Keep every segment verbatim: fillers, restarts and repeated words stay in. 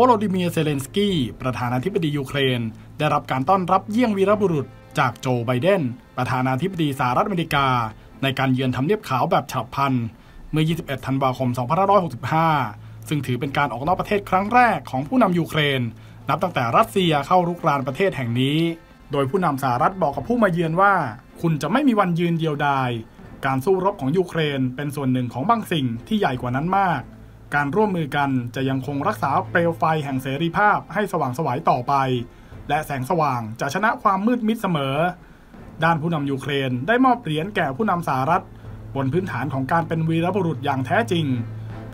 วโลดิเมียร์เซเลนสกี้ประธานาธิบดียูเครนได้รับการต้อนรับเยี่ยงวีรบุรุษจากโจไบเดนประธานาธิบดีสหรัฐอเมริกาในการเยือนทำเนียบขาวแบบฉับพลันเมื่อยี่สิบเอ็ดธันวาคมสองพันห้าร้อยหกสิบห้าซึ่งถือเป็นการออกนอกประเทศครั้งแรกของผู้นำยูเครนนับตั้งแต่รัสเซียเข้ารุกรานประเทศแห่งนี้โดยผู้นำสหรัฐบอกกับผู้มาเยือนว่าคุณจะไม่มีวันยืนเดียวดายการสู้รบของยูเครนเป็นส่วนหนึ่งของบางสิ่งที่ใหญ่กว่านั้นมากการร่วมมือกันจะยังคงรักษาเปลวไฟแห่งเสรีภาพให้สว่างไสวต่อไปและแสงสว่างจะชนะความมืดมิดเสมอด้านผู้นำยูเครนได้มอบเหรียญแก่ผู้นำสหรัฐบนพื้นฐานของการเป็นวีรบุรุษอย่างแท้จริง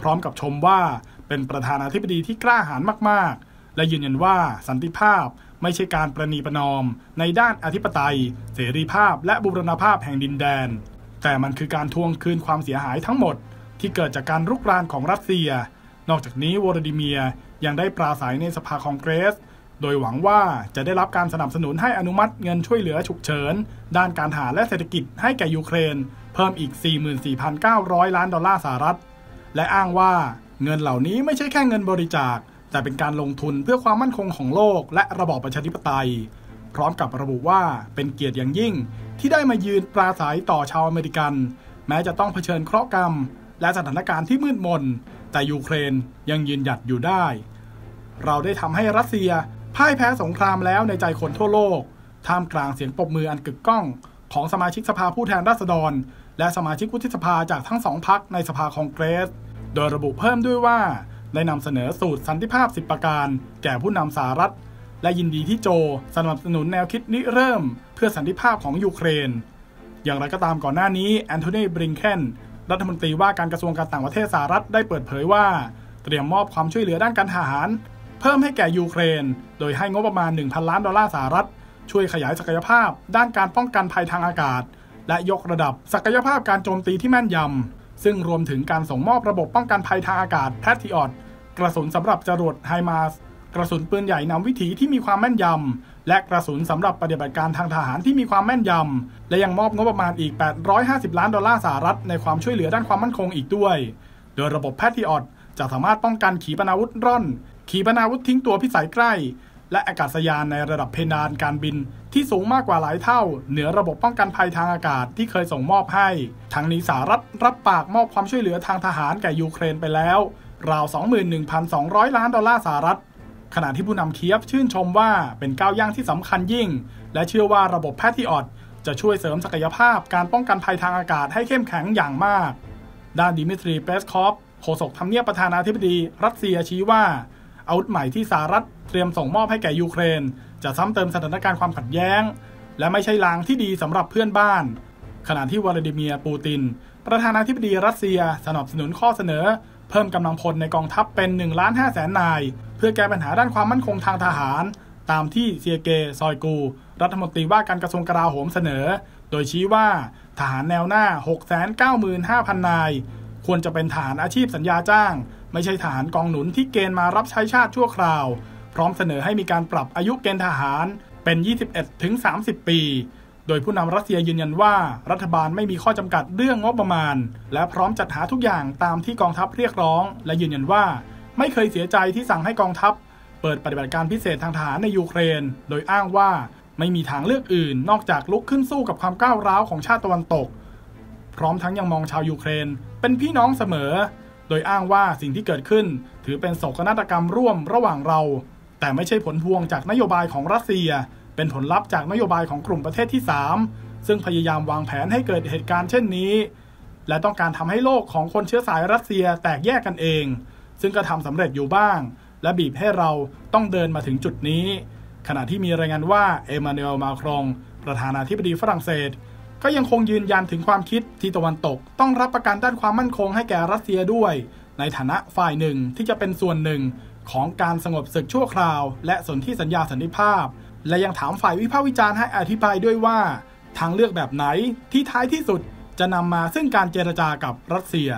พร้อมกับชมว่าเป็นประธานาธิบดีที่กล้าหาญมากๆและยืนยันว่าสันติภาพไม่ใช่การประนีประนอมในด้านอธิปไตยเสรีภาพและบูรณภาพแห่งดินแดนแต่มันคือการทวงคืนความเสียหายทั้งหมดที่เกิดจากการรุกรานของรัสเซียนอกจากนี้วลาดิเมียร์ยังได้ปราศัยในสภาคองเกรสโดยหวังว่าจะได้รับการสนับสนุนให้อนุมัติเงินช่วยเหลือฉุกเฉินด้านการทหารและเศรษฐกิจให้แก่ยูเครนเพิ่มอีก สี่หมื่นสี่พันเก้าร้อยล้านดอลลาร์สหรัฐและอ้างว่าเงินเหล่านี้ไม่ใช่แค่เงินบริจาคแต่เป็นการลงทุนเพื่อความมั่นคงของโลกและระบอบประชาธิปไตยพร้อมกับระบุว่าเป็นเกียรติอย่างยิ่งที่ได้มายืนปราศัยต่อชาวอเมริกันแม้จะต้องเผชิญเคราะห์กรรมและสถานการณ์ที่มืดมนแต่ยูเครนยังยืนหยัดอยู่ได้เราได้ทำให้รัสเซียพ่ายแพ้สงครามแล้วในใจคนทั่วโลกท่ามกลางเสียงปรบมืออันกึกก้องของสมาชิกสภาผู้แทนราษฎรและสมาชิกวุฒิสภาจากทั้งสองพรรคในสภาคองเกรสโดยระบุเพิ่มด้วยว่าได้นำเสนอสูตรสันติภาพสิบประการแก่ผู้นำสหรัฐและยินดีที่โจสนับสนุนแนวคิดริเริ่มเพื่อสันติภาพของยูเครนอย่างไรก็ตามก่อนหน้านี้แอนโทนี บลิงเคนรัฐมนตรีว่าการกระทรวงการต่างประเทศสหรัฐได้เปิดเผยว่าเตรียมมอบความช่วยเหลือด้านการทหารเพิ่มให้แก่ยูเครนโดยให้งบประมาณ หนึ่งพันล้านดอลลาร์สหรัฐช่วยขยายศักยภาพด้านการป้องกันภัยทางอากาศและยกระดับศักยภาพการโจมตีที่แม่นยำซึ่งรวมถึงการส่งมอบระบบป้องกันภัยทางอากาศ แพทริออต กระสุนสำหรับจรวดไฮมาร์สกระสุนปืนใหญ่นำวิถีที่มีความแม่นยำและกระสุนสำหรับปฏิบัติการทางทหารที่มีความแม่นยำและยังมอบงบประมาณอีกแปดร้อยห้าสิบล้านดอลลาร์สหรัฐในความช่วยเหลือด้านความมั่นคงอีกด้วยโดยระบบ แพทริออต จะสามารถป้องกันขีปนาวุธร่อนขีปนาวุธทิ้งตัวพิสัยใกล้และอากาศยานในระดับเพดานการบินที่สูงมากกว่าหลายเท่าเหนือระบบป้องกันภัยทางอากาศที่เคยส่งมอบให้ทั้งนี้สหรัฐรับปากมอบความช่วยเหลือทางทหารแก่ยูเครนไปแล้วราว สองหมื่นหนึ่งพันสองร้อยล้านดอลลาร์สหรัฐขณะที่ผู้นำเคียฟชื่นชมว่าเป็นก้าวย่างที่สำคัญยิ่งและเชื่อว่าระบบ แพทริออต จะช่วยเสริมศักยภาพการป้องกันภัยทางอากาศให้เข้มแข็งอย่างมากด้านดิมิทรี เปสคอฟโฆษกทำเนียบประธานาธิบดีรัสเซียชี้ว่าอาวุธใหม่ที่สหรัฐเตรียมส่งมอบให้แก่ยูเครนจะซ้ำเติมสถานการณ์ความขัดแย้งและไม่ใช่ลางที่ดีสำหรับเพื่อนบ้านขณะที่วลาดิเมียร์ปูตินประธานาธิบดีรัสเซียสนับสนุนข้อเสนอเพิ่มกำลังพลในกองทัพเป็น หนึ่งล้านห้าแสนนายเพื่อแก้ปัญหาด้านความมั่นคงทางทหารตามที่เซียเกย์ซอยกูรัฐมนตรีว่าการกระทรวงกลาโหมเสนอโดยชี้ว่าทหารแนวหน้า หกแสนเก้าหมื่นห้าพันนายควรจะเป็นทหารอาชีพสัญญาจ้างไม่ใช่ทหารกองหนุนที่เกณฑ์มารับใช้ชาติชั่วคราวพร้อมเสนอให้มีการปรับอายุเกณฑ์ทหารเป็น ยี่สิบเอ็ดถึงสามสิบปีโดยผู้นำรัสเซียยืนยันว่ารัฐบาลไม่มีข้อจำกัดเรื่องงบประมาณและพร้อมจัดหาทุกอย่างตามที่กองทัพเรียกร้องและยืนยันว่าไม่เคยเสียใจที่สั่งให้กองทัพเปิดปฏิบัติการพิเศษทางทหารในยูเครนโดยอ้างว่าไม่มีทางเลือกอื่นนอกจากลุกขึ้นสู้กับความก้าวร้าวของชาติตะวันตกพร้อมทั้งยังมองชาวยูเครนเป็นพี่น้องเสมอโดยอ้างว่าสิ่งที่เกิดขึ้นถือเป็นโศกนาฏกรรมร่วมระหว่างเราแต่ไม่ใช่ผลพวงจากนโยบายของรัสเซียเป็นผลลัพธ์จากนโยบายของกลุ่มประเทศที่สามซึ่งพยายามวางแผนให้เกิดเหตุการณ์เช่นนี้และต้องการทำให้โลกของคนเชื้อสายรัสเซียแตกแยกกันเองซึ่งก็ทำสำเร็จอยู่บ้างและบีบให้เราต้องเดินมาถึงจุดนี้ขณะที่มีรายงานว่าเอมานูเอล มาครองประธานาธิบดีฝรั่งเศสก็ยังคงยืนยันถึงความคิดที่ตะวันตกต้องรับประกันด้านความมั่นคงให้แก่รัสเซียด้วยในฐานะฝ่ายหนึ่งที่จะเป็นส่วนหนึ่งของการสงบศึกชั่วคราวและสนธิสัญญาสันติภาพและยังถามฝ่ายวิพากษ์วิจารณ์ให้อธิบายด้วยว่าทางเลือกแบบไหนที่ท้ายที่สุดจะนำมาซึ่งการเจรจากับรัสเซีย